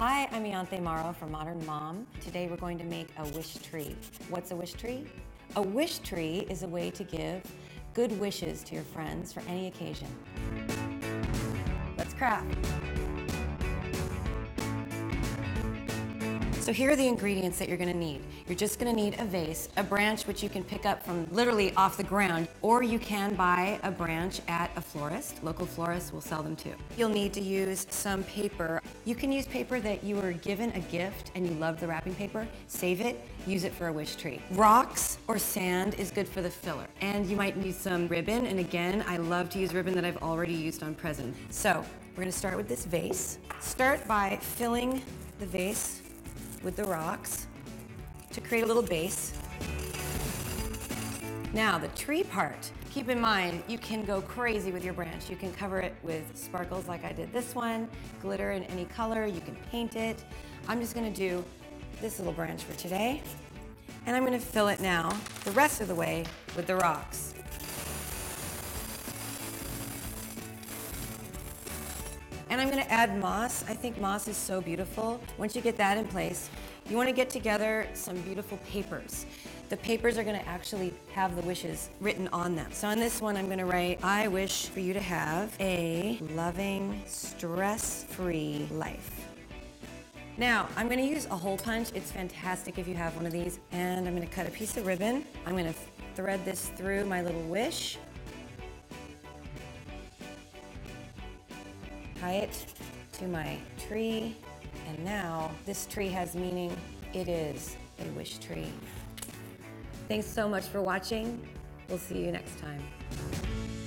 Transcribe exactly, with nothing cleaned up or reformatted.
Hi, I'm Ianthe Morrow from Modern Mom. Today we're going to make a wish tree. What's a wish tree? A wish tree is a way to give good wishes to your friends for any occasion. Let's craft. So here are the ingredients that you're going to need. You're just going to need a vase, a branch which you can pick up from literally off the ground, or you can buy a branch at a florist. Local florists will sell them too. You'll need to use some paper. You can use paper that you were given a gift and you love the wrapping paper. Save it, use it for a wish tree. Rocks or sand is good for the filler. And you might need some ribbon, and again, I love to use ribbon that I've already used on present. So we're going to start with this vase. Start by filling the vase with the rocks to create a little base. Now the tree part. Keep in mind, you can go crazy with your branch. You can cover it with sparkles like I did this one, glitter in any color, you can paint it. I'm just gonna do this little branch for today, and I'm gonna fill it now the rest of the way with the rocks. And I'm gonna add moss. I think moss is so beautiful. Once you get that in place, you wanna get together some beautiful papers. The papers are gonna actually have the wishes written on them. So on this one, I'm gonna write, I wish for you to have a loving, stress-free life. Now, I'm gonna use a hole punch. It's fantastic if you have one of these. And I'm gonna cut a piece of ribbon. I'm gonna thread this through my little wish. Tie it to my tree, and now this tree has meaning. It is a wish tree. Thanks so much for watching. We'll see you next time.